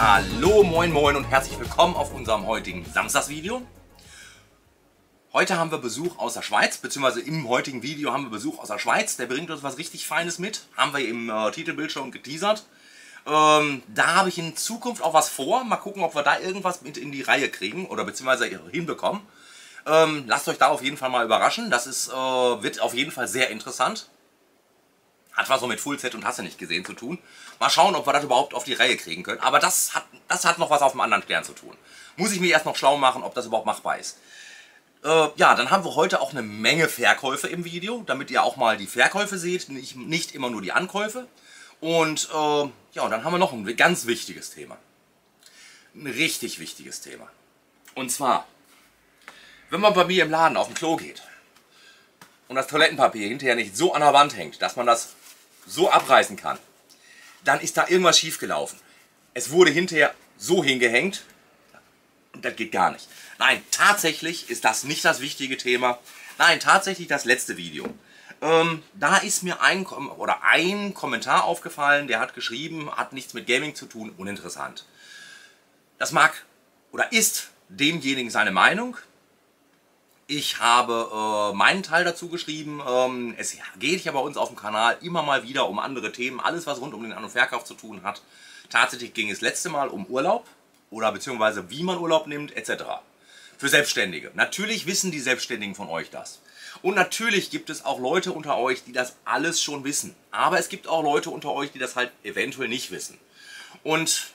Hallo, moin moin und herzlich willkommen auf unserem heutigen Samstagsvideo. Heute haben wir Besuch aus der Schweiz, beziehungsweise im heutigen Video haben wir Besuch aus der Schweiz. Der bringt uns was richtig Feines mit, haben wir im Titelbild schon geteasert. Da habe ich in Zukunft auch was vor, mal gucken, ob wir da irgendwas mit in die Reihe kriegen oder beziehungsweise hinbekommen. Lasst euch da auf jeden Fall mal überraschen, das ist, wird auf jeden Fall sehr interessant. Hat was so mit Fullset und Hasse nicht gesehen zu tun. Mal schauen, ob wir das überhaupt auf die Reihe kriegen können. Aber das hat noch was auf dem anderen Stern zu tun. Muss ich mir erst noch schlau machen, ob das überhaupt machbar ist. Ja, dann haben wir heute auch eine Menge Verkäufe im Video, damit ihr auch mal die Verkäufe seht, nicht immer nur die Ankäufe. Und ja, und dann haben wir noch ein ganz wichtiges Thema. Ein richtig wichtiges Thema. Und zwar, wenn man bei mir im Laden auf den Klo geht und das Toilettenpapier hinterher nicht so an der Wand hängt, dass man das so abreißen kann, dann ist da irgendwas schiefgelaufen. Es wurde hinterher so hingehängt und das geht gar nicht. Nein, tatsächlich ist das nicht das wichtige Thema. Nein, tatsächlich das letzte Video. Da ist mir ein Kommentar aufgefallen, der hat geschrieben, hat nichts mit Gaming zu tun, uninteressant. Das mag oder ist demjenigen seine Meinung. Ich habe meinen Teil dazu geschrieben. Es geht ja bei uns auf dem Kanal immer mal wieder um andere Themen. Alles, was rund um den An- und Verkauf zu tun hat. Tatsächlich ging es letzte Mal um Urlaub oder beziehungsweise wie man Urlaub nimmt etc. für Selbstständige. Natürlich wissen die Selbstständigen von euch das. Und natürlich gibt es auch Leute unter euch, die das alles schon wissen. Aber es gibt auch Leute unter euch, die das halt eventuell nicht wissen. Und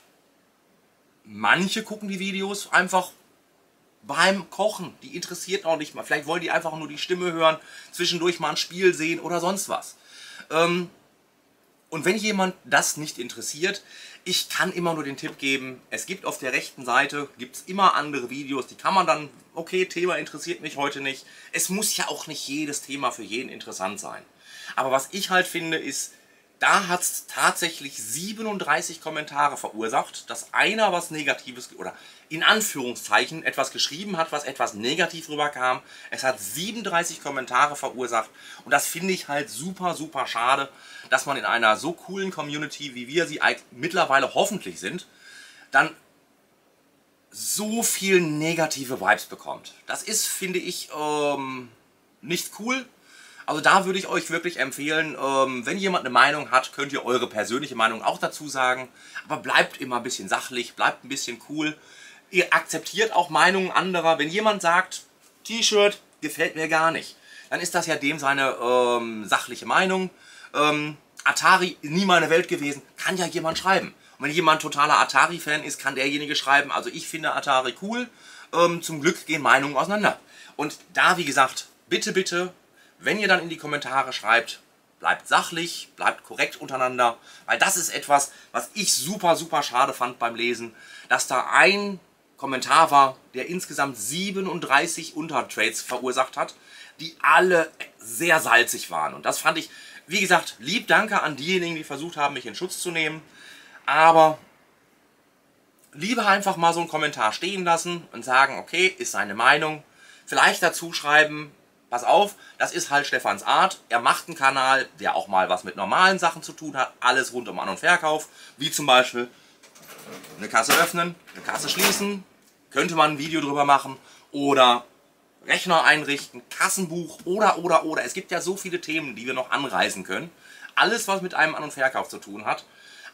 manche gucken die Videos einfach beim Kochen, die interessiert auch nicht mal. Vielleicht wollen die einfach nur die Stimme hören, zwischendurch mal ein Spiel sehen oder sonst was. Und wenn jemand das nicht interessiert, ich kann immer nur den Tipp geben, es gibt auf der rechten Seite gibt's immer andere Videos, die kann man dann, okay, Thema interessiert mich heute nicht. Es muss ja auch nicht jedes Thema für jeden interessant sein. Aber was ich halt finde ist, da hat es tatsächlich 37 Kommentare verursacht, dass einer was Negatives oder in Anführungszeichen etwas geschrieben hat, was etwas negativ rüberkam. Es hat 37 Kommentare verursacht und das finde ich halt super, super schade, dass man in einer so coolen Community, wie wir sie mittlerweile hoffentlich sind, dann so viel negative Vibes bekommt. Das ist, finde ich, nicht cool. Also da würde ich euch wirklich empfehlen, wenn jemand eine Meinung hat, könnt ihr eure persönliche Meinung auch dazu sagen. Aber bleibt immer ein bisschen sachlich, bleibt ein bisschen cool. Ihr akzeptiert auch Meinungen anderer. Wenn jemand sagt, T-Shirt gefällt mir gar nicht, dann ist das ja dem seine sachliche Meinung. Atari ist nie meine Welt gewesen, kann ja jemand schreiben. Und wenn jemand totaler Atari-Fan ist, kann derjenige schreiben, also ich finde Atari cool. Zum Glück gehen Meinungen auseinander. Und da, wie gesagt, bitte, bitte, wenn ihr dann in die Kommentare schreibt, bleibt sachlich, bleibt korrekt untereinander, weil das ist etwas, was ich super, super schade fand beim Lesen, dass da ein Kommentar war, der insgesamt 37 Untertrades verursacht hat, die alle sehr salzig waren. Und das fand ich, wie gesagt, lieb danke an diejenigen, die versucht haben, mich in Schutz zu nehmen, aber lieber einfach mal so einen Kommentar stehen lassen und sagen, okay, ist seine Meinung, vielleicht dazu schreiben, pass auf, das ist halt Stefans Art. Er macht einen Kanal, der auch mal was mit normalen Sachen zu tun hat. Alles rund um An- und Verkauf. Wie zum Beispiel eine Kasse öffnen, eine Kasse schließen. Könnte man ein Video drüber machen. Oder Rechner einrichten, Kassenbuch oder. Es gibt ja so viele Themen, die wir noch anreißen können. Alles, was mit einem An- und Verkauf zu tun hat.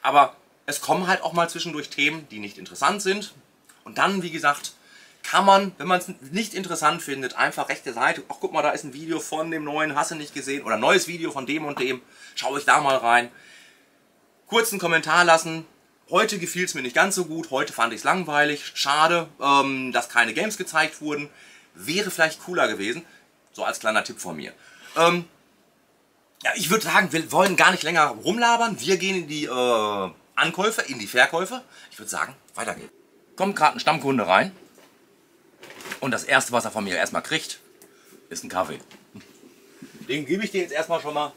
Aber es kommen halt auch mal zwischendurch Themen, die nicht interessant sind. Und dann, wie gesagt, kann man, wenn man es nicht interessant findet, einfach rechte Seite, ach guck mal, da ist ein Video von dem neuen, hast du nicht gesehen, oder neues Video von dem und dem, schaue ich da mal rein. Kurzen Kommentar lassen, heute gefiel es mir nicht ganz so gut, heute fand ich es langweilig, schade, dass keine Games gezeigt wurden, wäre vielleicht cooler gewesen, so als kleiner Tipp von mir. Ja, ich würde sagen, wir wollen gar nicht länger rumlabern, wir gehen in die Ankäufe, in die Verkäufe, ich würde sagen, weiter geht's. Kommt gerade ein Stammkunde rein. Und das erste, was er von mir erstmal kriegt, ist ein Kaffee. Den gebe ich dir jetzt erstmal schon mal.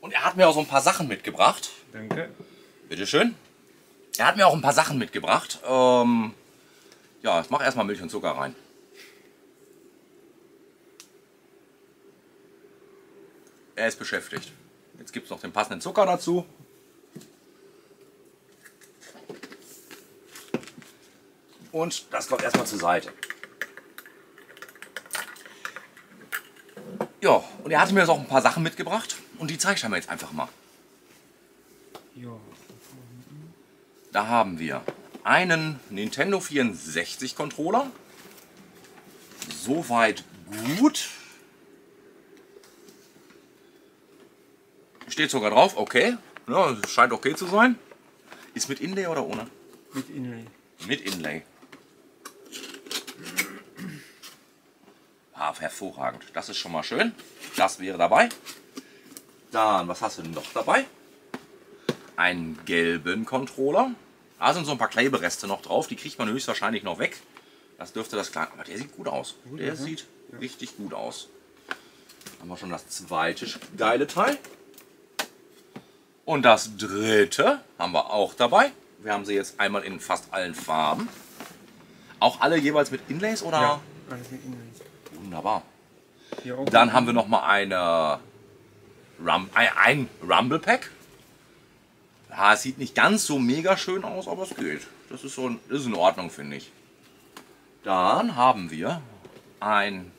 Und er hat mir auch so ein paar Sachen mitgebracht. Danke. Bitteschön. Er hat mir auch ein paar Sachen mitgebracht. Ja, ich mache erstmal Milch und Zucker rein. Er ist beschäftigt. Jetzt gibt es noch den passenden Zucker dazu. Und das kommt erstmal zur Seite. Ja, und er hatte mir jetzt auch ein paar Sachen mitgebracht und die zeige ich mir jetzt einfach mal. Da haben wir einen Nintendo 64 Controller. Soweit gut. Steht sogar drauf, okay. Ja, scheint okay zu sein. Ist mit Inlay oder ohne? Mit Inlay. Mit Inlay. Ah, hervorragend. Das ist schon mal schön. Das wäre dabei. Dann, was hast du noch dabei? Einen gelben Controller. Da sind so ein paar Klebereste noch drauf. Die kriegt man höchstwahrscheinlich noch weg. Das dürfte das klar. Aber der sieht gut aus. Der sieht richtig gut aus. Dann haben wir schon das zweite geile Teil. Und das dritte haben wir auch dabei. Wir haben sie jetzt einmal in fast allen Farben. Auch alle jeweils mit Inlays oder? Ja, alles mit Inlays. Wunderbar. Ja, okay. Dann haben wir noch mal eine ein Rumble Pack. Ja, es sieht nicht ganz so mega schön aus, aber es geht. Das ist, das ist in Ordnung, finde ich. Dann haben wir ein...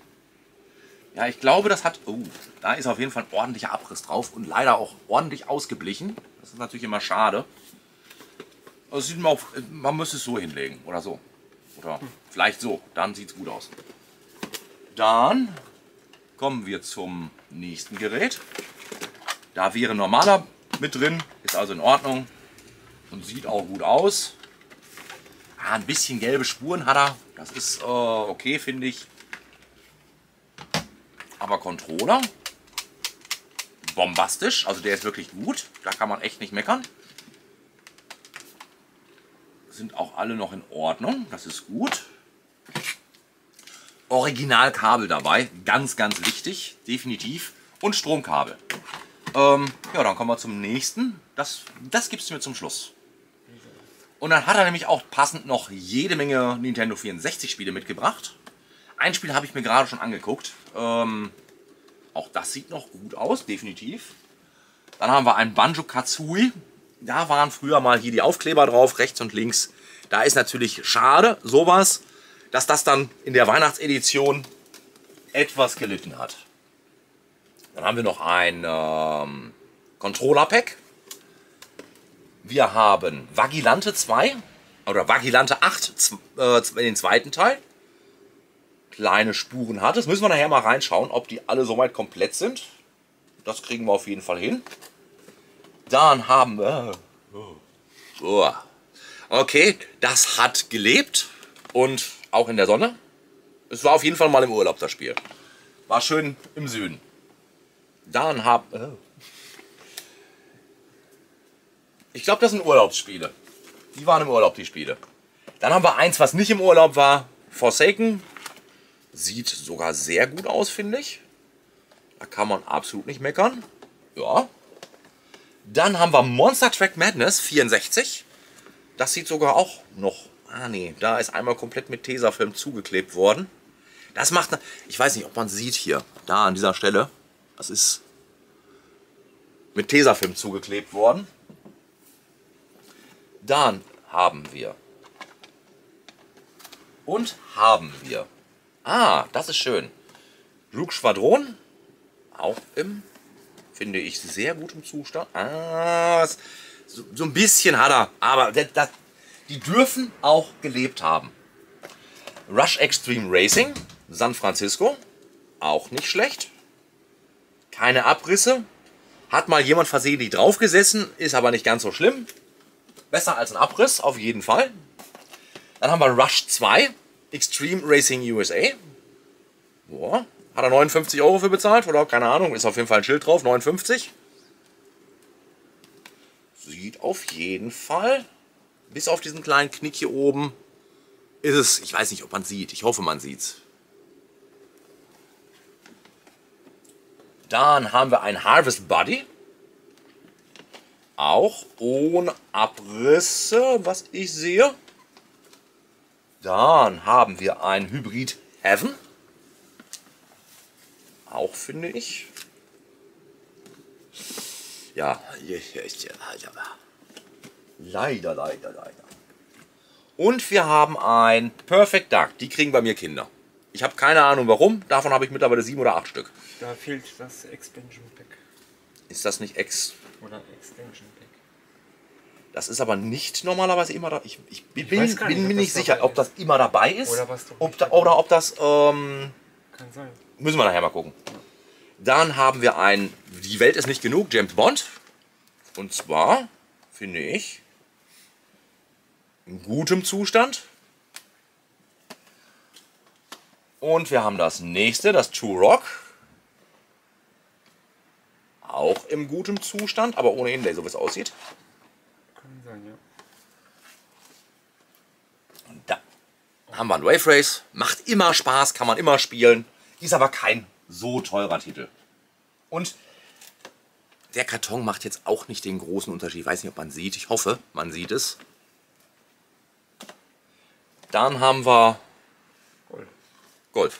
Ja, ich glaube, das hat... Oh, da ist auf jeden Fall ein ordentlicher Abriss drauf und leider auch ordentlich ausgeblichen. Das ist natürlich immer schade. Also sieht man, man müsste es so hinlegen oder so. Oder vielleicht so, dann sieht es gut aus. Dann kommen wir zum nächsten Gerät. Da wäre ein normaler mit drin, ist also in Ordnung und sieht auch gut aus. Ah, ein bisschen gelbe Spuren hat er, das ist okay, finde ich. Aber Controller, bombastisch, also der ist wirklich gut, da kann man echt nicht meckern. Sind auch alle noch in Ordnung, das ist gut. Originalkabel dabei, ganz, ganz wichtig, definitiv. Und Stromkabel. Ja, dann kommen wir zum nächsten. Das gibst du mir zum Schluss. Und dann hat er nämlich auch passend noch jede Menge Nintendo 64 Spiele mitgebracht. Ein Spiel habe ich mir gerade schon angeguckt. Auch das sieht noch gut aus, definitiv. Dann haben wir einen Banjo-Kazooie. Da waren früher mal hier die Aufkleber drauf, rechts und links. Da ist natürlich schade, sowas, dass das dann in der Weihnachtsedition etwas gelitten hat. Dann haben wir noch ein Controller-Pack. Wir haben Vigilante 2 oder Vigilante 8 den zweiten Teil. Kleine Spuren hat es. Müssen wir nachher mal reinschauen, ob die alle soweit komplett sind. Das kriegen wir auf jeden Fall hin. Dann haben wir... Oh. Okay, das hat gelebt und auch in der Sonne. Es war auf jeden Fall mal im Urlaub, das Spiel. War schön im Süden. Dann haben... Ich glaube, das sind Urlaubsspiele. Die waren im Urlaub, die Spiele. Dann haben wir eins, was nicht im Urlaub war. Forsaken. Sieht sogar sehr gut aus, finde ich. Da kann man absolut nicht meckern. Ja. Dann haben wir Monster Truck Madness 64. Das sieht sogar auch noch... Ah nee, da ist einmal komplett mit Tesafilm zugeklebt worden. Das macht... Ich weiß nicht, ob man sieht hier. Da an dieser Stelle. Das ist mit Tesafilm zugeklebt worden. Dann haben wir... Ah, das ist schön. Luke Schwadron. Auch im... Finde ich sehr gut im Zustand. Ah, so ein bisschen hat er. Aber die dürfen auch gelebt haben. Rush Extreme Racing, San Francisco. Auch nicht schlecht. Keine Abrisse. Hat mal jemand versehentlich draufgesessen, ist aber nicht ganz so schlimm. Besser als ein Abriss, auf jeden Fall. Dann haben wir Rush 2, Extreme Racing USA. Boah. Hat er 59 € für bezahlt oder keine Ahnung, ist auf jeden Fall ein Schild drauf, 59. Sieht auf jeden Fall, bis auf diesen kleinen Knick hier oben, ist es, ich weiß nicht, ob man sieht, ich hoffe man sieht's. Dann haben wir ein Harvest Buddy. Auch ohne Abrisse, was ich sehe. Dann haben wir ein Hybrid Heaven. Auch, finde ich. Ja, leider. Und wir haben ein Perfect Dark. Die kriegen bei mir Kinder. Ich habe keine Ahnung warum. Davon habe ich mittlerweile 7 oder 8 Stück. Da fehlt das Expansion Pack. Ist das nicht Ex... Oder Extension Pack. Das ist aber nicht normalerweise immer da. Ich bin mir nicht sicher, ob das immer dabei ist. Oder, ob das... Kann sein. Müssen wir nachher mal gucken. Dann haben wir ein... Die Welt ist nicht genug, James Bond. Und zwar, finde ich... in gutem Zustand. Und wir haben das nächste, das Two Rock. Auch im gutem Zustand, aber ohne Inlay, so wie es aussieht. Kann sein, ja. Und da haben wir ein Wave Race. Macht immer Spaß, kann man immer spielen. Ist aber kein so teurer Titel. Und der Karton macht jetzt auch nicht den großen Unterschied. Ich weiß nicht, ob man sieht. Ich hoffe, man sieht es. Dann haben wir Gold.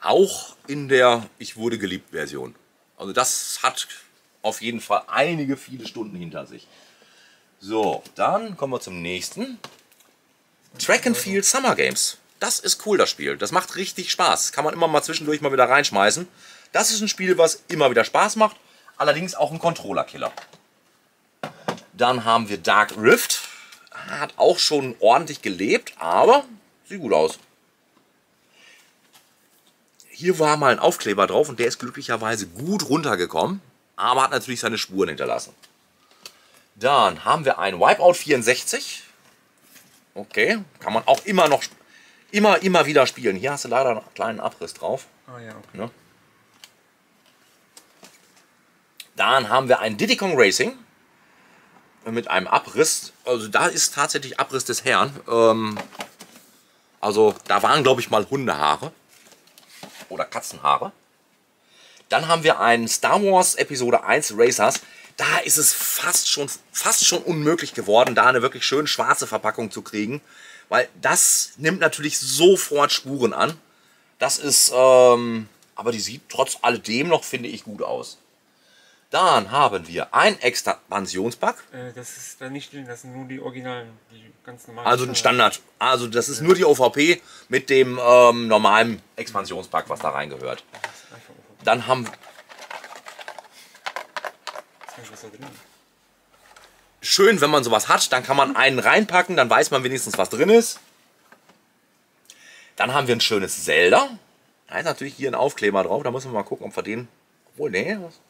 Auch in der Ich wurde geliebt Version. Also das hat auf jeden Fall viele Stunden hinter sich. So, dann kommen wir zum nächsten. Track and Field Summer Games. Das ist cool, das Spiel. Das macht richtig Spaß. Kann man immer mal zwischendurch mal wieder reinschmeißen. Das ist ein Spiel, was immer wieder Spaß macht. Allerdings auch ein Controller-Killer. Dann haben wir Dark Rift. Hat auch schon ordentlich gelebt, aber sieht gut aus. Hier war mal ein Aufkleber drauf und der ist glücklicherweise gut runtergekommen, aber hat natürlich seine Spuren hinterlassen. Dann haben wir ein Wipeout 64. Okay, kann man auch immer noch, immer wieder spielen. Hier hast du leider einen kleinen Abriss drauf. Ah ja, okay. Ja. Dann haben wir ein Diddy Kong Racing. Mit einem Abriss, also da ist tatsächlich Abriss des Herrn. Also da waren, glaube ich, mal Hundehaare oder Katzenhaare. Dann haben wir einen Star Wars Episode 1 Racers. Da ist es fast schon unmöglich geworden, da eine wirklich schön schwarze Verpackung zu kriegen, weil das nimmt natürlich sofort Spuren an. Das ist, aber die sieht trotz alledem noch, finde ich, gut aus. Dann haben wir ein Expansionspack. Das ist dann nicht, das sind nur die originalen, die ganz normalen. Also ein Standard. Also das ist nur die OVP mit dem normalen Expansionspack, was da reingehört. Dann haben wir schön, wenn man sowas hat, dann kann man einen reinpacken, dann weiß man wenigstens, was drin ist. Dann haben wir ein schönes Zelda. Da ist natürlich hier ein Aufkleber drauf. Da müssen wir mal gucken, ob wir den. Obwohl, nee, was?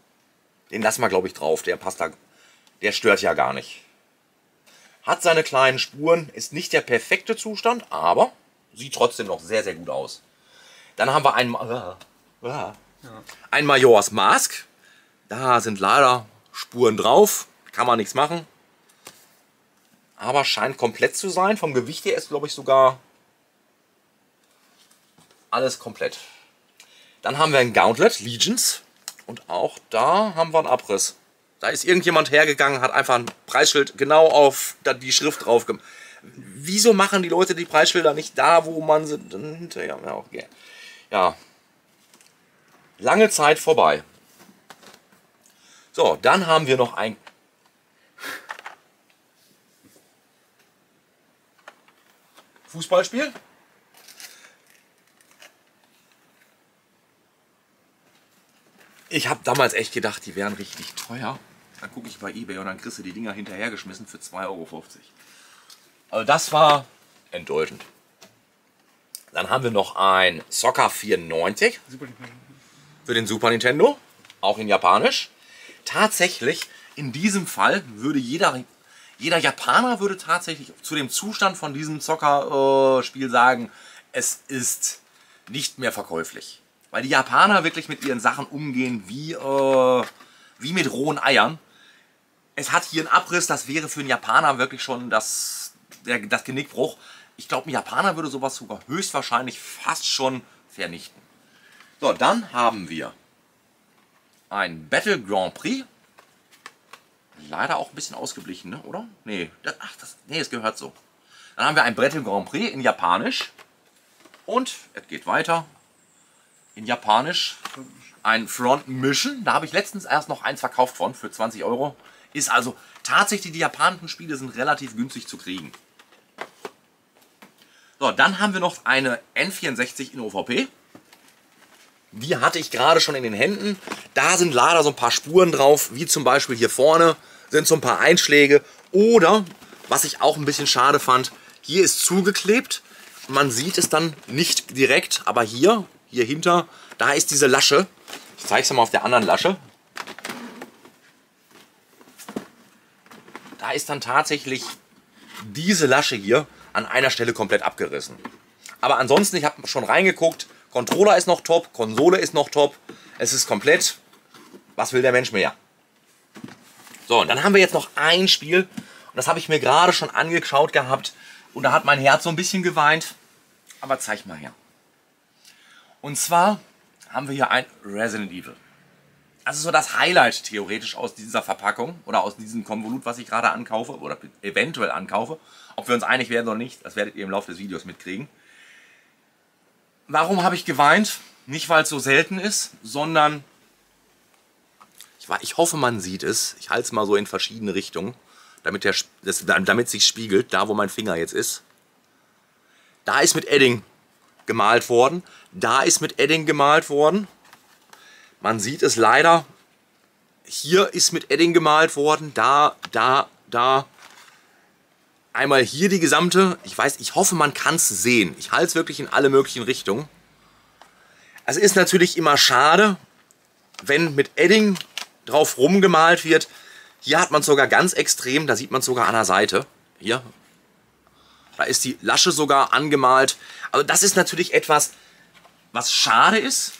Den lassen wir, glaube ich, drauf. Der passt da, der stört ja gar nicht. Hat seine kleinen Spuren, ist nicht der perfekte Zustand, aber sieht trotzdem noch sehr, sehr gut aus. Dann haben wir ein Majors Mask. Da sind leider Spuren drauf, kann man nichts machen. Aber scheint komplett zu sein. Vom Gewicht her ist, glaube ich, sogar alles komplett. Dann haben wir ein Gauntlet, Legions. Und auch da haben wir einen Abriss. Da ist irgendjemand hergegangen, hat einfach ein Preisschild genau auf die Schrift drauf gemacht. Wieso machen die Leute die Preisschilder nicht da, wo man sie dann hinterher... Ja, okay. Ja. Lange Zeit vorbei. So, dann haben wir noch ein... Fußballspiel. Ich habe damals echt gedacht, die wären richtig teuer. Dann gucke ich bei eBay und dann kriegst du die Dinger hinterhergeschmissen für 2,50 Euro. Also das war enttäuschend. Dann haben wir noch ein Soccer 94 für den Super Nintendo, auch in Japanisch. Tatsächlich, in diesem Fall würde jeder Japaner würde tatsächlich zu dem Zustand von diesem Soccer-Spiel sagen, es ist nicht mehr verkäuflich. Weil die Japaner wirklich mit ihren Sachen umgehen wie mit rohen Eiern. Es hat hier einen Abriss, das wäre für einen Japaner wirklich schon das Genickbruch. Ich glaube, ein Japaner würde sowas sogar höchstwahrscheinlich fast schon vernichten. So, dann haben wir ein Battle Grand Prix. Leider auch ein bisschen ausgeblichen, ne? Oder? Nee, es gehört so. Dann haben wir ein Battle Grand Prix in Japanisch. Und es geht weiter. In Japanisch ein Front Mission. Da habe ich letztens erst noch eins verkauft von für 20 Euro. Ist also tatsächlich, die japanischen Spiele sind relativ günstig zu kriegen. So, dann haben wir noch eine N64 in OVP. Die hatte ich gerade schon in den Händen. Da sind leider so ein paar Spuren drauf, wie zum Beispiel hier vorne sind so ein paar Einschläge. Oder, was ich auch ein bisschen schade fand, hier ist zugeklebt. Man sieht es dann nicht direkt, aber hier hinter, da ist diese Lasche. Ich zeige es mal auf der anderen Lasche. Da ist dann tatsächlich diese Lasche hier an einer Stelle komplett abgerissen. Aber ansonsten, ich habe schon reingeguckt, Controller ist noch top, Konsole ist noch top, es ist komplett. Was will der Mensch mehr? So, und dann haben wir jetzt noch ein Spiel, und das habe ich mir gerade schon angeschaut gehabt, und da hat mein Herz so ein bisschen geweint, aber zeig mal her. Und zwar haben wir hier ein Resident Evil. Das ist so das Highlight theoretisch aus dieser Verpackung oder aus diesem Konvolut, was ich gerade ankaufe oder eventuell ankaufe. Ob wir uns einig werden oder nicht, das werdet ihr im Laufe des Videos mitkriegen. Warum habe ich geweint? Nicht, weil es so selten ist, sondern ich hoffe, man sieht es. Ich halte es mal so in verschiedene Richtungen, damit sich spiegelt, da wo mein Finger jetzt ist. Da ist mit Edding gemalt worden. Da ist mit Edding gemalt worden. Man sieht es leider. Hier ist mit Edding gemalt worden. Da. Einmal hier die gesamte. Ich hoffe, man kann es sehen. Ich halte es wirklich in alle möglichen Richtungen. Es ist natürlich immer schade, wenn mit Edding drauf rumgemalt wird. Hier hat man es sogar ganz extrem. Da sieht man es sogar an der Seite. Hier. Da ist die Lasche sogar angemalt. Also das ist natürlich etwas, was schade ist.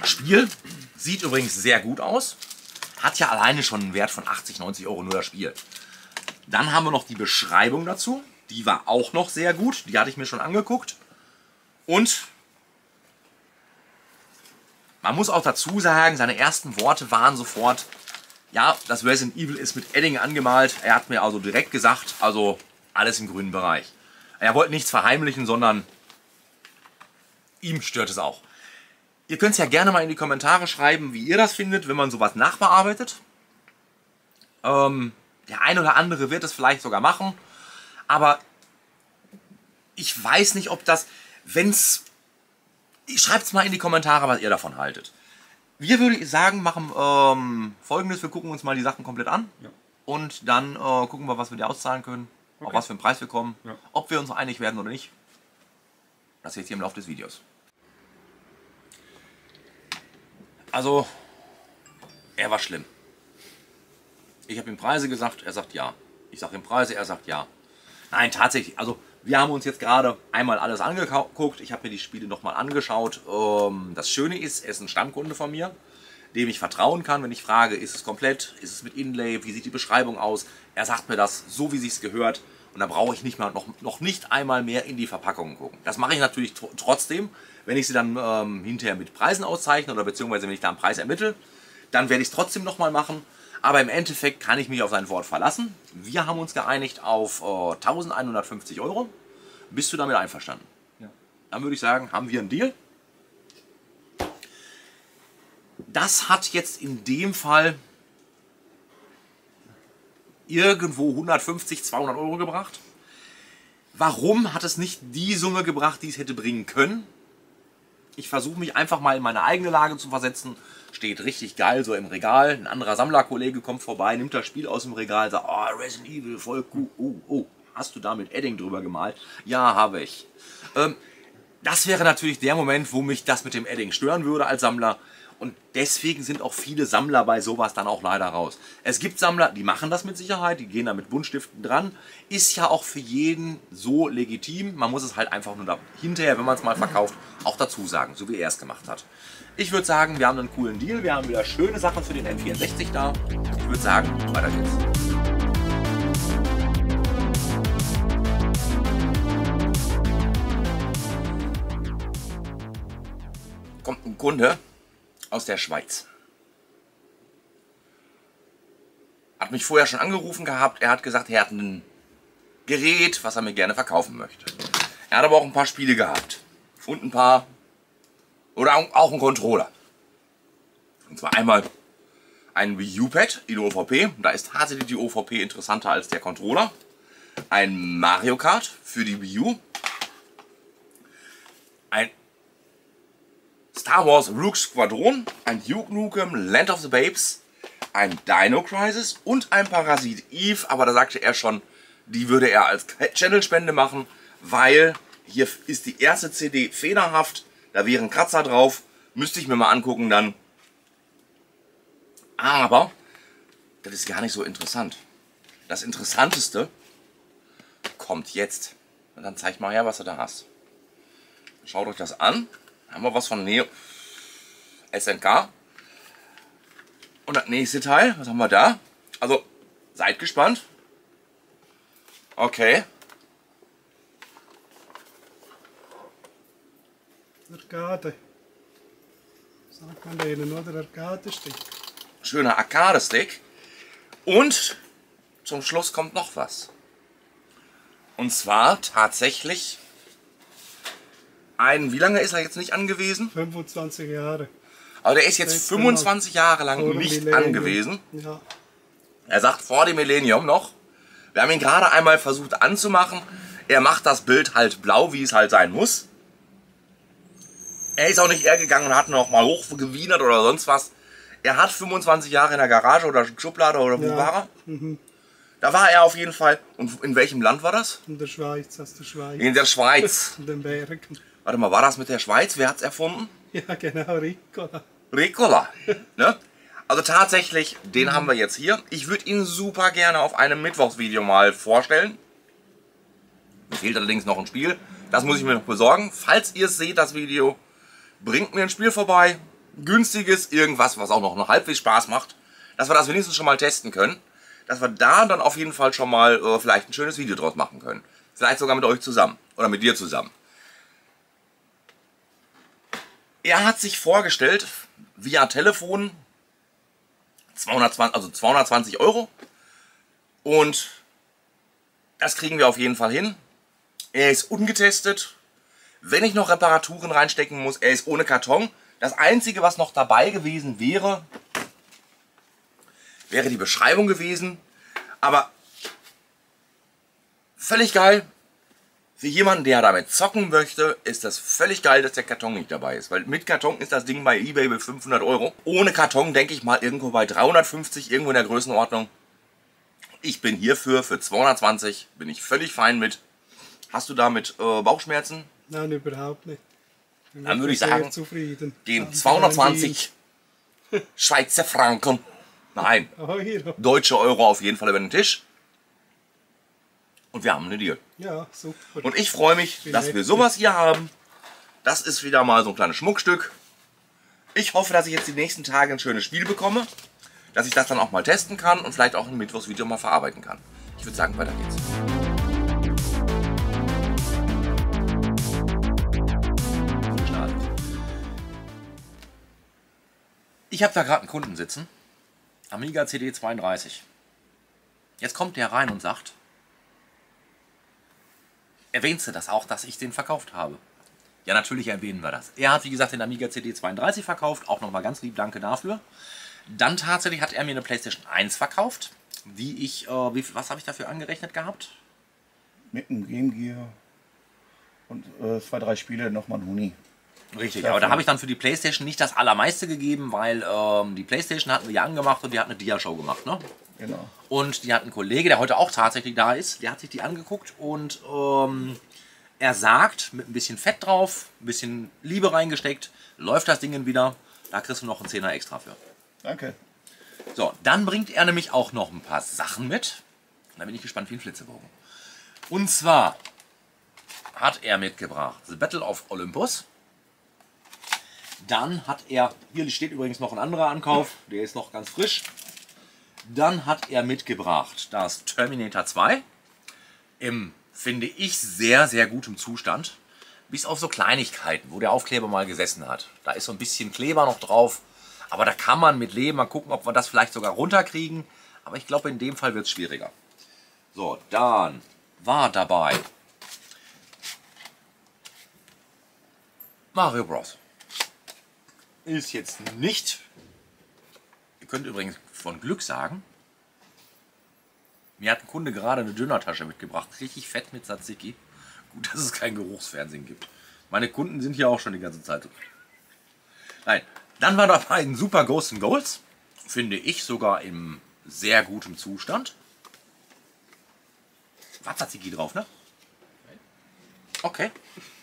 Das Spiel sieht übrigens sehr gut aus. Hat ja alleine schon einen Wert von 80, 90 Euro nur das Spiel. Dann haben wir noch die Beschreibung dazu. Die war auch noch sehr gut. Die hatte ich mir schon angeguckt. Und man muss auch dazu sagen, seine ersten Worte waren sofort, ja, das Resident Evil ist mit Edding angemalt. Er hat mir also direkt gesagt, also alles im grünen Bereich. Er wollte nichts verheimlichen, sondern ihm stört es auch. Ihr könnt es ja gerne mal in die Kommentare schreiben, wie ihr das findet, wenn man sowas nachbearbeitet. Der ein oder andere wird es vielleicht sogar machen, aber ich weiß nicht, ob das, schreibt es mal in die Kommentare, was ihr davon haltet. Wir würden sagen, machen Folgendes, wir gucken uns mal die Sachen komplett an, ja. Und dann gucken wir, was wir dir auszahlen können. Okay. Auf was für einen Preis wir kommen, ja. Ob wir uns einig werden oder nicht, das seht ihr im Laufe des Videos. Also, er war schlimm. Ich habe ihm Preise gesagt, er sagt ja. Ich sage ihm Preise, er sagt ja. Nein, tatsächlich, also wir haben uns jetzt gerade einmal alles angeguckt, ich habe mir die Spiele nochmal angeschaut. Das Schöne ist, er ist ein Stammkunde von mir, dem ich vertrauen kann, wenn ich frage, ist es komplett, ist es mit Inlay, wie sieht die Beschreibung aus? Er sagt mir das so, wie es sich gehört, und da brauche ich nicht mal, noch nicht einmal mehr in die Verpackungen gucken. Das mache ich natürlich trotzdem, wenn ich sie dann hinterher mit Preisen auszeichne oder beziehungsweise wenn ich da einen Preis ermittle, dann werde ich es trotzdem nochmal machen, aber im Endeffekt kann ich mich auf sein Wort verlassen. Wir haben uns geeinigt auf 1150 Euro. Bist du damit einverstanden? Ja. Dann würde ich sagen, haben wir einen Deal. Das hat jetzt in dem Fall irgendwo 150, 200 Euro gebracht. Warum hat es nicht die Summe gebracht, die es hätte bringen können? Ich versuche mich einfach mal in meine eigene Lage zu versetzen. Steht richtig geil so im Regal. Ein anderer Sammlerkollege kommt vorbei, nimmt das Spiel aus dem Regal, sagt, oh, Resident Evil, voll cool. Oh, hast du da mit Edding drüber gemalt? Ja, habe ich. Das wäre natürlich der Moment, wo mich das mit dem Edding stören würde als Sammler. Und deswegen sind auch viele Sammler bei sowas dann auch leider raus. Es gibt Sammler, die machen das mit Sicherheit, die gehen da mit Buntstiften dran. Ist ja auch für jeden so legitim. Man muss es halt einfach nur da hinterher, wenn man es mal verkauft, auch dazu sagen, so wie er es gemacht hat. Ich würde sagen, wir haben einen coolen Deal. Wir haben wieder schöne Sachen für den N64 da. Ich würde sagen, weiter geht's. Kommt ein Kunde aus der Schweiz. Hat mich vorher schon angerufen gehabt. Er hat gesagt, er hat ein Gerät, was er mir gerne verkaufen möchte. Er hat aber auch ein paar Spiele gehabt. Und ein paar, oder auch einen Controller. Und zwar einmal Ein Wii U-Pad in OVP, da ist tatsächlich die OVP interessanter als der Controller. Ein Mario Kart für die Wii U. Ein Star Wars Luke Schwadron, ein Duke Nukem Land of the Babes, ein Dino Crisis und ein Parasit Eve, aber da sagte er schon, die würde er als Channelspende machen, weil hier ist die erste CD fehlerhaft, da wäre ein Kratzer drauf, müsste ich mir mal angucken dann. Aber das ist gar nicht so interessant. Das Interessanteste kommt jetzt. Und dann zeig mal her, was du da hast. Schaut euch das an. Haben wir was von Neo SNK. Und das nächste Teil, was haben wir da? Also, seid gespannt. Okay. Arcade. Sagt man denen, oder? Der Arcade-Stick. Schöner Arcade-Stick. Und zum Schluss kommt noch was. Und zwar tatsächlich ein, wie lange ist er jetzt nicht angewiesen? 25 Jahre. Aber der ist jetzt 25 Jahre lang nicht angewiesen. Ja. Er sagt vor dem Millennium noch. Wir haben ihn gerade einmal versucht anzumachen. Er macht das Bild halt blau, wie es halt sein muss. Er ist auch nicht hergegangen und hat noch mal hochgewienert oder sonst was. Er hat 25 Jahre in der Garage oder Schublade oder wo war er? Mhm. Da war er auf jeden Fall. Und in welchem Land war das? In der Schweiz, aus der Schweiz. In der Schweiz. In den Bergen. Warte mal, war das mit der Schweiz? Wer hat es erfunden? Ja, genau, Ricola. Ricola, ne? Also tatsächlich, den haben wir jetzt hier. Ich würde ihn super gerne auf einem Mittwochsvideo mal vorstellen. Mir fehlt allerdings noch ein Spiel. Das muss ich mir noch besorgen. Falls ihr es seht, das Video, bringt mir ein Spiel vorbei. Günstiges, irgendwas, was auch noch halbwegs Spaß macht. Dass wir das wenigstens schon mal testen können. Dass wir da dann auf jeden Fall schon mal vielleicht ein schönes Video draus machen können. Vielleicht sogar mit euch zusammen. Oder mit dir zusammen. Er hat sich vorgestellt, via Telefon, 220 Euro. Und das kriegen wir auf jeden Fall hin. Er ist ungetestet. Wenn ich noch Reparaturen reinstecken muss, er ist ohne Karton. Das Einzige, was noch dabei gewesen wäre, wäre die Beschreibung gewesen. Aber völlig geil. Für jemanden, der damit zocken möchte, ist das völlig geil, dass der Karton nicht dabei ist. Weil mit Karton ist das Ding bei eBay bei 500 Euro. Ohne Karton denke ich mal irgendwo bei 350, irgendwo in der Größenordnung. Ich bin hierfür, für 220, bin ich völlig fein mit. Hast du damit Bauchschmerzen? Nein, überhaupt nicht. Dann würde ich sagen, den 220 Schweizer Franken, nein, deutsche Euro auf jeden Fall über den Tisch. Und wir haben einen Deal. Ja, super. Und ich freue mich, dass wir sowas hier haben. Das ist wieder mal so ein kleines Schmuckstück. Ich hoffe, dass ich jetzt die nächsten Tage ein schönes Spiel bekomme, dass ich das dann auch mal testen kann und vielleicht auch ein Mittwochsvideo mal verarbeiten kann. Ich würde sagen, weiter geht's. Ich habe da gerade einen Kunden sitzen. Amiga CD32. Jetzt kommt der rein und sagt, erwähnst du das auch, dass ich den verkauft habe? Ja, natürlich erwähnen wir das. Er hat, wie gesagt, den Amiga CD32 verkauft. Auch nochmal ganz lieb, danke dafür. Dann tatsächlich hat er mir eine PlayStation 1 verkauft, die ich, was habe ich dafür angerechnet gehabt? Mit einem Game Gear und 2, 3 Spiele nochmal ein Huni. Richtig, dafür. Aber da habe ich dann für die PlayStation nicht das Allermeiste gegeben, weil die PlayStation hatten wir ja angemacht und die hat eine Dia-Show gemacht, ne? Genau. Und die hat einen Kollege, der heute auch tatsächlich da ist, der hat sich die angeguckt und er sagt, mit ein bisschen Fett drauf, ein bisschen Liebe reingesteckt, läuft das Ding wieder, da kriegst du noch einen Zehner extra für. Danke. So, dann bringt er nämlich auch noch ein paar Sachen mit. Da bin ich gespannt wie ein Flitzebogen. Und zwar hat er mitgebracht The Battle of Olympus. Dann hat er, hier steht übrigens noch ein anderer Ankauf, der ist noch ganz frisch. Dann hat er mitgebracht das Terminator 2 im, finde ich, sehr, sehr gutem Zustand. Bis auf so Kleinigkeiten, wo der Aufkleber mal gesessen hat. Da ist so ein bisschen Kleber noch drauf, aber da kann man mit leben. Mal gucken, ob wir das vielleicht sogar runterkriegen. Aber ich glaube, in dem Fall wird es schwieriger. So, dann war dabei Mario Bros. Ist jetzt nicht... könnte übrigens von Glück sagen, mir hat ein Kunde gerade eine Dönertasche mitgebracht, richtig fett mit Tzatziki. Gut, dass es kein Geruchsfernsehen gibt. Meine Kunden sind hier auch schon die ganze Zeit. Nein, dann war dabei ein Super Ghosts and Goals, finde ich sogar im sehr gutem Zustand. War Tzatziki drauf, ne? Okay,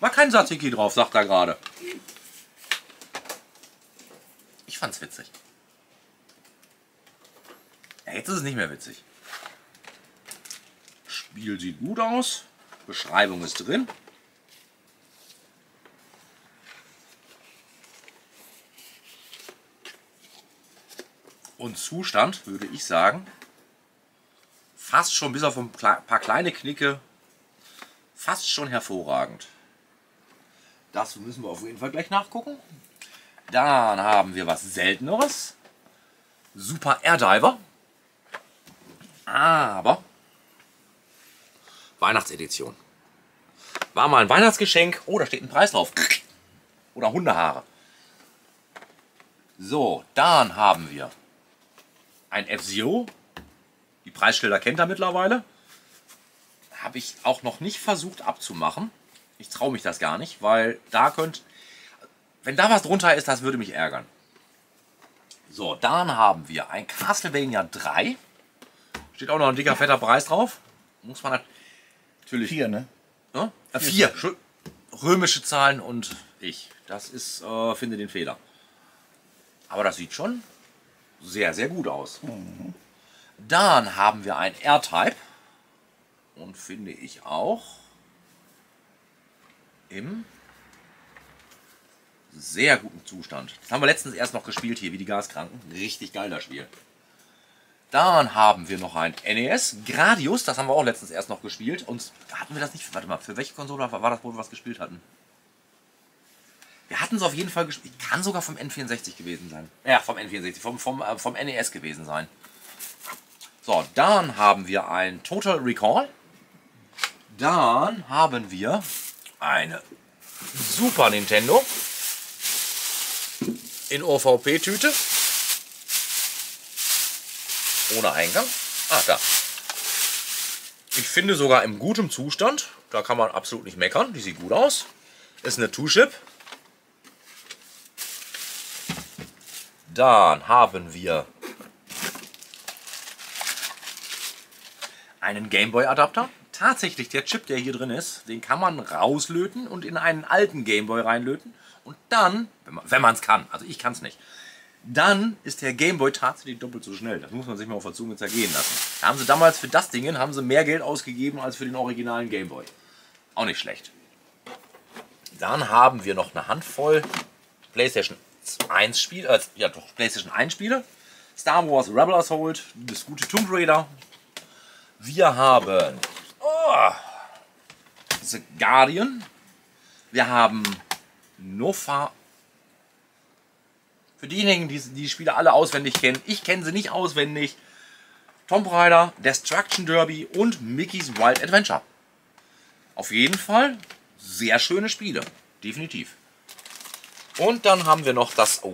war kein Tzatziki drauf, sagt er gerade. Ich fand's witzig. Ja, jetzt ist es nicht mehr witzig. Spiel sieht gut aus. Beschreibung ist drin. Und Zustand, würde ich sagen, fast schon bis auf ein paar kleine Knicke, fast schon hervorragend. Das müssen wir auf jeden Fall gleich nachgucken. Dann haben wir was Selteneres. Super Air Diver. Aber Weihnachtsedition. War mal ein Weihnachtsgeschenk. Oh, da steht ein Preis drauf. Oder Hundehaare. So, dann haben wir ein F-Zero. Die Preisschilder kennt er mittlerweile. Habe ich auch noch nicht versucht abzumachen. Ich traue mich das gar nicht, weil da könnte... Wenn da was drunter ist, das würde mich ärgern. So, dann haben wir ein Castlevania 3. Steht auch noch ein dicker, fetter Preis drauf. Muss man natürlich... 4, ne? 4. Römische Zahlen und ich. Das ist, finde den Fehler. Aber das sieht schon sehr, sehr gut aus. Mhm. Dann haben wir ein R-Type. Und finde ich auch im sehr guten Zustand. Das haben wir letztens erst noch gespielt hier, wie die Gaskranken. Richtig geil, das Spiel. Dann haben wir noch ein NES. Gradius, das haben wir auch letztens erst noch gespielt. Und hatten wir das nicht... Warte mal, für welche Konsole war das, wo wir was gespielt hatten? Wir hatten es auf jeden Fall gespielt. Kann sogar vom N64 gewesen sein. Ja, vom N64, vom NES gewesen sein. So, dann haben wir ein Total Recall. Dann haben wir eine Super Nintendo in OVP-Tüte. Ohne Eingang. Ah, da. Ich finde sogar im gutem Zustand. Da kann man absolut nicht meckern. Die sieht gut aus. Ist eine Two-Chip. Dann haben wir einen Gameboy-Adapter. Tatsächlich, der Chip, der hier drin ist, den kann man rauslöten und in einen alten Gameboy reinlöten. Und dann, wenn man es kann, also ich kann es nicht, dann ist der Gameboy tatsächlich doppelt so schnell. Das muss man sich mal auf der Zunge zergehen lassen. Da haben sie damals für das Ding mehr Geld ausgegeben als für den originalen Gameboy. Auch nicht schlecht. Dann haben wir noch eine Handvoll PlayStation 1 Spiele, ja doch, PlayStation 1 Spiele. Star Wars Rebel Assault, das gute Tomb Raider. Wir haben The Guardian. Wir haben Nova. Für diejenigen, die die Spiele alle auswendig kennen, ich kenne sie nicht auswendig. Tomb Raider, Destruction Derby und Mickey's Wild Adventure. Auf jeden Fall sehr schöne Spiele, definitiv. Und dann haben wir noch das... Da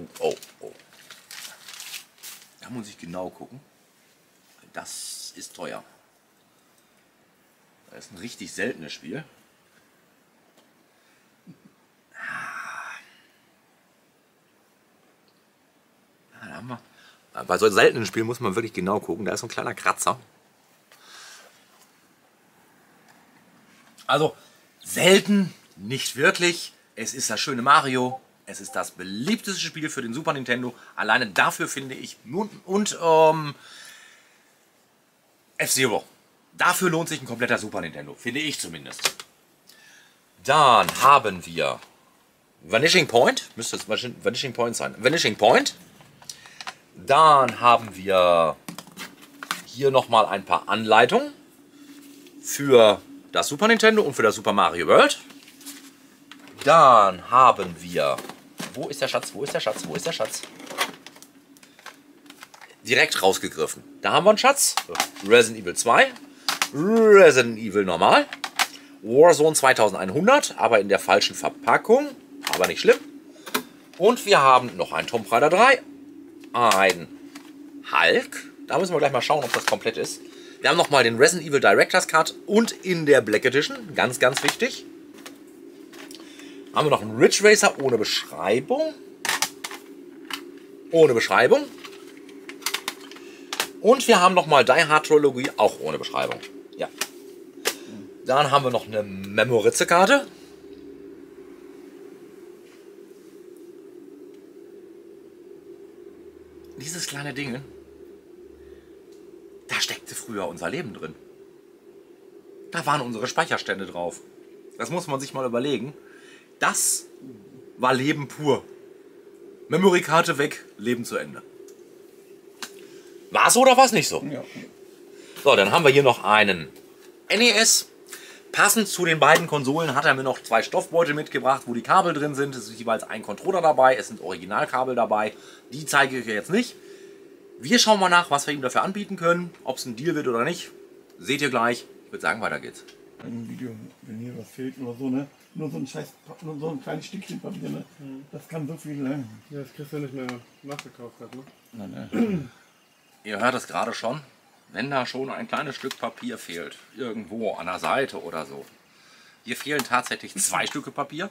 muss ich genau gucken. Das ist teuer. Das ist ein richtig seltenes Spiel. Ja, da haben wir. Bei so seltenen Spielen muss man wirklich genau gucken. Da ist so ein kleiner Kratzer. Also selten, nicht wirklich. Es ist das schöne Mario. Es ist das beliebteste Spiel für den Super Nintendo. Alleine dafür finde ich F-Zero. Dafür lohnt sich ein kompletter Super Nintendo, finde ich zumindest. Dann haben wir Vanishing Point. Müsste es Vanishing Point sein. Vanishing Point. Dann haben wir hier nochmal ein paar Anleitungen für das Super Nintendo und für das Super Mario World. Dann haben wir... Wo ist der Schatz? Wo ist der Schatz? Wo ist der Schatz? Direkt rausgegriffen. Da haben wir einen Schatz. Resident Evil 2. Resident Evil normal. Warzone 2100, aber in der falschen Verpackung. Aber nicht schlimm. Und wir haben noch einen Tomb Raider 3. Ein Hulk. Da müssen wir gleich mal schauen, ob das komplett ist. Wir haben nochmal den Resident Evil Director's Cut und in der Black Edition. Ganz, ganz wichtig. Haben wir noch einen Ridge Racer ohne Beschreibung. Ohne Beschreibung. Und wir haben nochmal Die Hard Trilogie, auch ohne Beschreibung. Ja. Dann haben wir noch eine Memoritze-Karte. Dieses kleine Ding, da steckte früher unser Leben drin. Da waren unsere Speicherstände drauf. Das muss man sich mal überlegen. Das war Leben pur. Memory-Karte weg, Leben zu Ende. War es so oder war es nicht so? Ja. So, dann haben wir hier noch einen NES. Passend zu den beiden Konsolen hat er mir noch zwei Stoffbeutel mitgebracht, wo die Kabel drin sind. Es ist jeweils ein Controller dabei, es sind Originalkabel dabei. Die zeige ich euch jetzt nicht. Wir schauen mal nach, was wir ihm dafür anbieten können. Ob es ein Deal wird oder nicht, seht ihr gleich. Ich würde sagen, weiter geht's. Ein Video, wenn hier was fehlt oder so, ne? Nur so ein Scheiß, nur so ein kleines Stückchen Papier, ne? Das kann so viel sein. Ja, das kriegst du nicht mehr nachgekauft, ne? Nein, nein. Ihr hört es gerade schon. Wenn da schon ein kleines Stück Papier fehlt, irgendwo an der Seite oder so. Hier fehlen tatsächlich zwei Stücke Papier.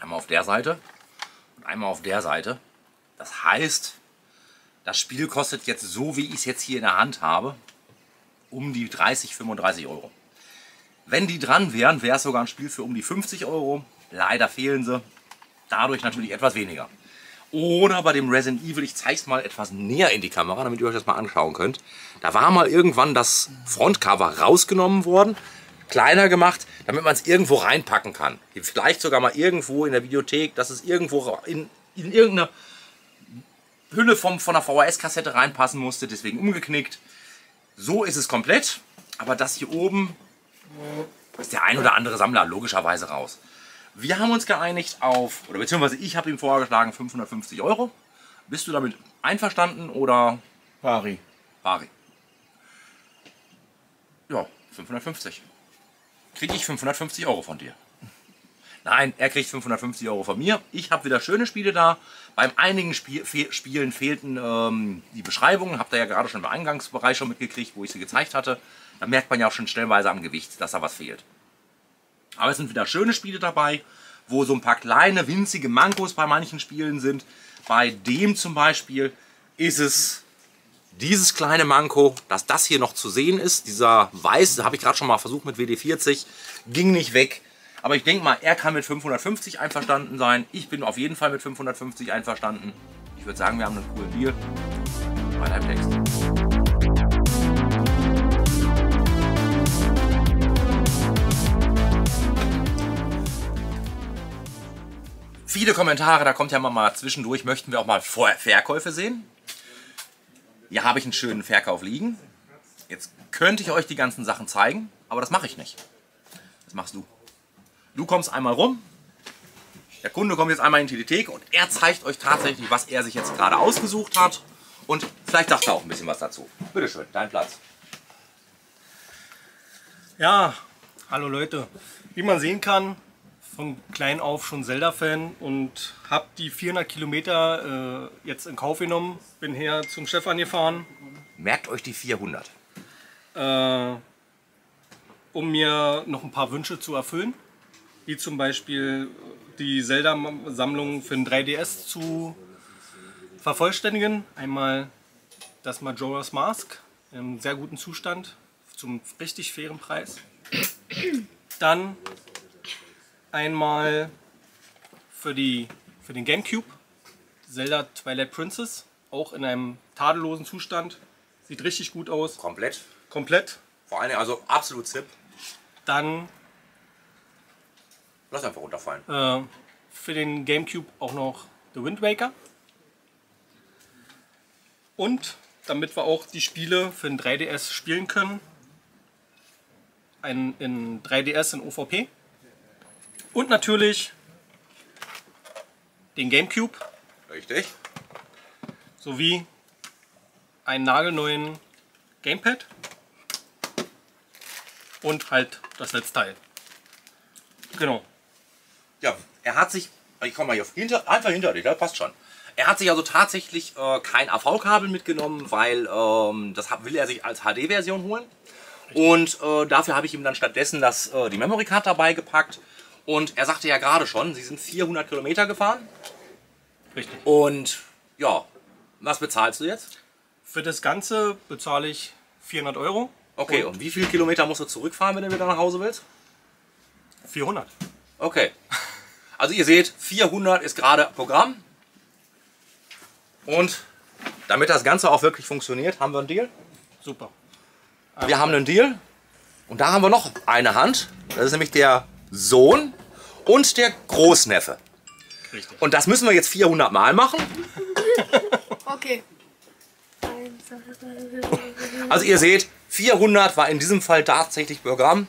Einmal auf der Seite und einmal auf der Seite. Das heißt, das Spiel kostet jetzt so, wie ich es jetzt hier in der Hand habe, um die 30, 35 Euro. Wenn die dran wären, wäre es sogar ein Spiel für um die 50 Euro. Leider fehlen sie. Dadurch natürlich etwas weniger. Oder bei dem Resident Evil, ich zeige es mal etwas näher in die Kamera, damit ihr euch das mal anschauen könnt. Da war mal irgendwann das Frontcover rausgenommen worden, kleiner gemacht, damit man es irgendwo reinpacken kann. Vielleicht sogar mal irgendwo in der Videothek, dass es irgendwo in irgendeine Hülle von der VHS-Kassette reinpassen musste, deswegen umgeknickt. So ist es komplett, aber das hier oben ist der ein oder andere Sammler logischerweise raus. Wir haben uns geeinigt auf, oder beziehungsweise ich habe ihm vorgeschlagen, 550 Euro. Bist du damit einverstanden oder? Pari. Pari. Ja, 550. Kriege ich 550 Euro von dir? Nein, er kriegt 550 Euro von mir. Ich habe wieder schöne Spiele da. Beim einigen Spielen fehlten die Beschreibungen. Habt ihr ja gerade schon im Eingangsbereich schon mitgekriegt, wo ich sie gezeigt hatte. Da merkt man ja auch schon stellenweise am Gewicht, dass da was fehlt. Aber es sind wieder schöne Spiele dabei, wo so ein paar kleine, winzige Mankos bei manchen Spielen sind. Bei dem zum Beispiel ist es dieses kleine Manko, dass das hier noch zu sehen ist. Dieser weiße, habe ich gerade schon mal versucht mit WD40, ging nicht weg. Aber ich denke mal, er kann mit 550 einverstanden sein. Ich bin auf jeden Fall mit 550 einverstanden. Ich würde sagen, wir haben einen coolen Deal. Weiter im Text. Viele Kommentare, da kommt ja immer mal zwischendurch, möchten wir auch mal Verkäufe sehen. Hier habe ich einen schönen Verkauf liegen. Jetzt könnte ich euch die ganzen Sachen zeigen, aber das mache ich nicht. Das machst du. Du kommst einmal rum, der Kunde kommt jetzt einmal in die Theke und er zeigt euch tatsächlich, was er sich jetzt gerade ausgesucht hat. Und vielleicht sagt er auch ein bisschen was dazu. Bitteschön, dein Platz. Ja, hallo Leute. Wie man sehen kann, von klein auf schon Zelda-Fan und habe die 400 Kilometer jetzt in Kauf genommen. Bin her zum Stefan gefahren. Merkt euch die 400. Um mir noch ein paar Wünsche zu erfüllen, wie zum Beispiel die Zelda-Sammlung für den 3DS zu vervollständigen. Einmal das Majora's Mask im sehr guten Zustand, zum richtig fairen Preis. Dann einmal für den Gamecube Zelda Twilight Princess, auch in einem tadellosen Zustand. Sieht richtig gut aus. Komplett. Komplett. Vor allem also absolut zip. Dann lass einfach runterfallen. Für den Gamecube auch noch The Wind Waker. Und damit wir auch die Spiele für den 3DS spielen können, in 3DS in OVP. Und natürlich den Gamecube. Richtig. Sowie einen nagelneuen Gamepad. Und halt das letzte Teil. Genau. Ja, er hat sich. Ich komme mal hier einfach hinter dich, das passt schon. Er hat sich also tatsächlich kein AV-Kabel mitgenommen, weil das will er sich als HD-Version holen. Und dafür habe ich ihm dann stattdessen die Memory Card dabei gepackt. Und er sagte ja gerade schon, sie sind 400 Kilometer gefahren. Richtig. Und ja, was bezahlst du jetzt? Für das Ganze bezahle ich 400 Euro. Okay, und wie viele Kilometer musst du zurückfahren, wenn du wieder nach Hause willst? 400. Okay. Also ihr seht, 400 ist gerade Programm. Und damit das Ganze auch wirklich funktioniert, haben wir einen Deal. Super. Wir haben einen Deal und da haben wir noch eine Hand. Das ist nämlich der Sohn und der Großneffe. Richtig. Und das müssen wir jetzt 400 Mal machen. Okay. Also ihr seht, 400 war in diesem Fall tatsächlich Programm.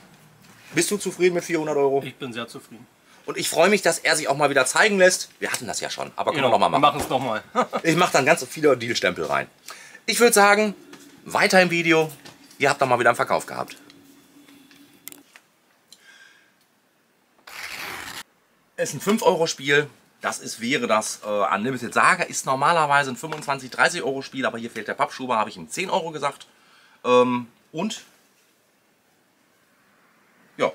Bist du zufrieden mit 400 Euro? Ich bin sehr zufrieden. Und ich freue mich, dass er sich auch mal wieder zeigen lässt. Wir hatten das ja schon, aber können wir nochmal machen. Wir machen es nochmal. Ich mache dann ganz viele Dealstempel rein. Ich würde sagen, weiter im Video. Ihr habt doch mal wieder einen Verkauf gehabt. Es ist ein 5-Euro-Spiel. Das wäre das Unlimited Saga. Ist normalerweise ein 25-, 30-Euro-Spiel, aber hier fehlt der Pappschuber, habe ich ihm 10 Euro gesagt. Und? Ja.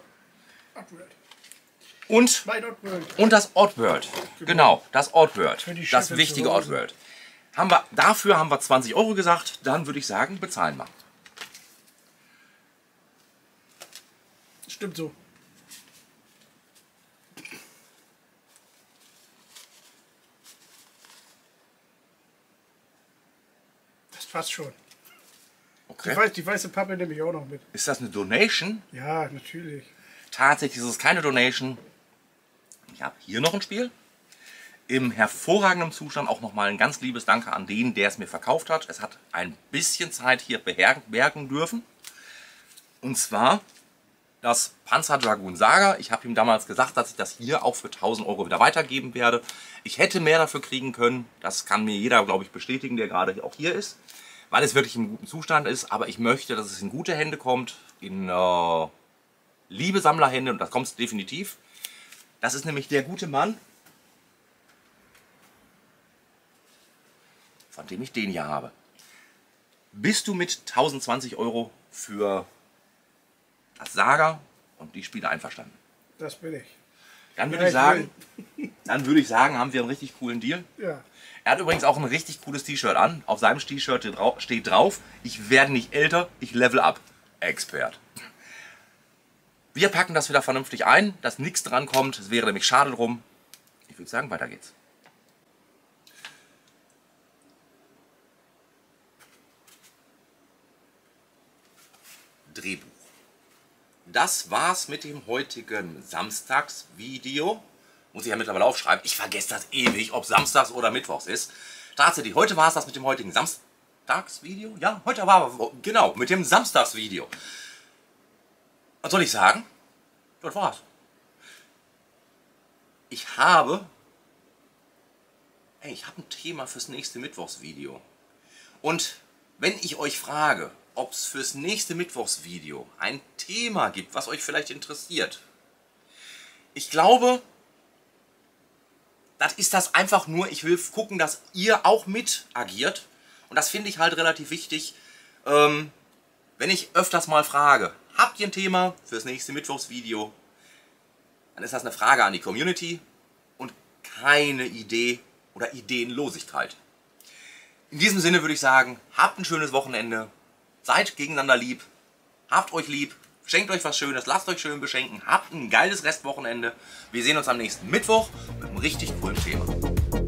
Und das Oddworld. Genau, das Oddworld. Das wichtige Oddworld. Dafür haben wir 20 Euro gesagt. Dann würde ich sagen, bezahlen wir. Stimmt so. Das passt schon. Okay. Die weiße Pappe nehme ich auch noch mit. Ist das eine Donation? Ja, natürlich. Tatsächlich ist es keine Donation. Ich habe hier noch ein Spiel. Im hervorragenden Zustand auch nochmal ein ganz liebes Danke an den, der es mir verkauft hat. Es hat ein bisschen Zeit hier beherbergen dürfen. Und zwar das Panzer Dragoon Saga. Ich habe ihm damals gesagt, dass ich das hier auch für 1000 Euro wieder weitergeben werde. Ich hätte mehr dafür kriegen können. Das kann mir jeder, glaube ich, bestätigen, der gerade auch hier ist. Weil es wirklich im guten Zustand ist. Aber ich möchte, dass es in gute Hände kommt. In liebe Sammlerhände. Und das kommt es definitiv. Das ist nämlich der gute Mann, von dem ich den hier habe. Bist du mit 1020 Euro für das Saga und die Spiele einverstanden? Das bin ich. Dann würde ich sagen, haben wir einen richtig coolen Deal. Ja. Er hat übrigens auch ein richtig cooles T-Shirt an. Auf seinem T-Shirt steht drauf, ich werde nicht älter, ich level up. Expert. Wir packen das wieder vernünftig ein, dass nichts dran kommt. Es wäre nämlich schade drum. Ich würde sagen, weiter geht's. Drehbuch. Das war's mit dem heutigen Samstagsvideo. Muss ich ja mittlerweile aufschreiben. Ich vergesse das ewig, ob samstags oder mittwochs ist. Tatsächlich, heute war es das mit dem heutigen Samstagsvideo. Ja, heute war es, genau, mit dem Samstagsvideo. Was soll ich sagen? Das war's. Ich habe ein Thema fürs nächste Mittwochsvideo. Und wenn ich euch frage, ob es fürs nächste Mittwochsvideo ein Thema gibt, was euch vielleicht interessiert. Ich glaube, das ist das einfach nur, ich will gucken, dass ihr auch mit agiert. Und das finde ich halt relativ wichtig, wenn ich öfters mal frage, habt ihr ein Thema fürs nächste Mittwochsvideo? Dann ist das eine Frage an die Community und keine Idee oder Ideenlosigkeit. In diesem Sinne würde ich sagen, habt ein schönes Wochenende. Seid gegeneinander lieb, habt euch lieb, schenkt euch was Schönes, lasst euch schön beschenken, habt ein geiles Restwochenende. Wir sehen uns am nächsten Mittwoch mit einem richtig coolen Thema.